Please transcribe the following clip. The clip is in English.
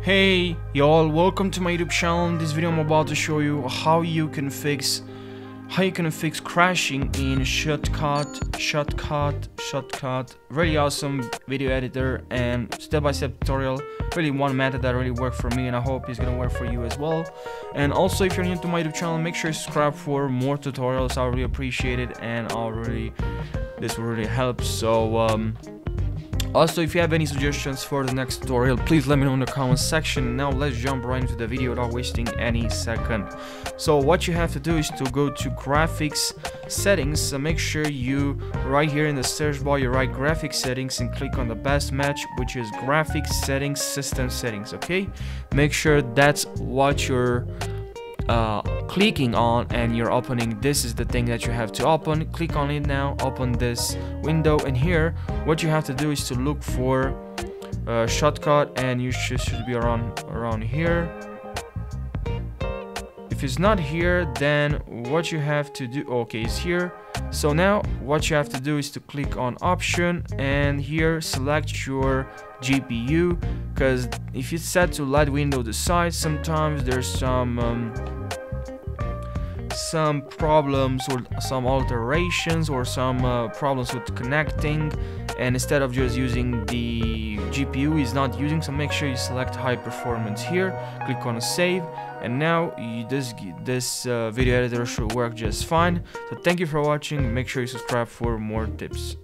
Hey y'all, welcome to my YouTube channel. In this video I'm about to show you how you can fix crashing in Shotcut. Really awesome video editor and step-by-step tutorial. Really one method that really worked for me, and I hope it's gonna work for you as well. And also, if you're new to my YouTube channel, make sure you subscribe for more tutorials. I really appreciate it, and this will really help. So also, if you have any suggestions for the next tutorial, please let me know in the comments section. Now let's jump right into the video without wasting any second. So what you have to do is to go to graphics settings. So make sure you, right here in the search bar, you write graphics settings and click on the best match, which is graphics settings, system settings. Okay, make sure that's what you're clicking on and you're opening. This is the thing that you have to open. Click on it now, open this window, and here what you have to do is to look for Shotcut, and you should be around here. If it's not here, then what you have to do, okay, it's here. So now what you have to do is to click on option, and here select your GPU, because if it's set to light window to size, sometimes there's some problems or some alterations or some problems with connecting, and instead of just using the GPU is not using. So make sure you select high performance here, click on save, and now this video editor should work just fine. So thank you for watching, make sure you subscribe for more tips.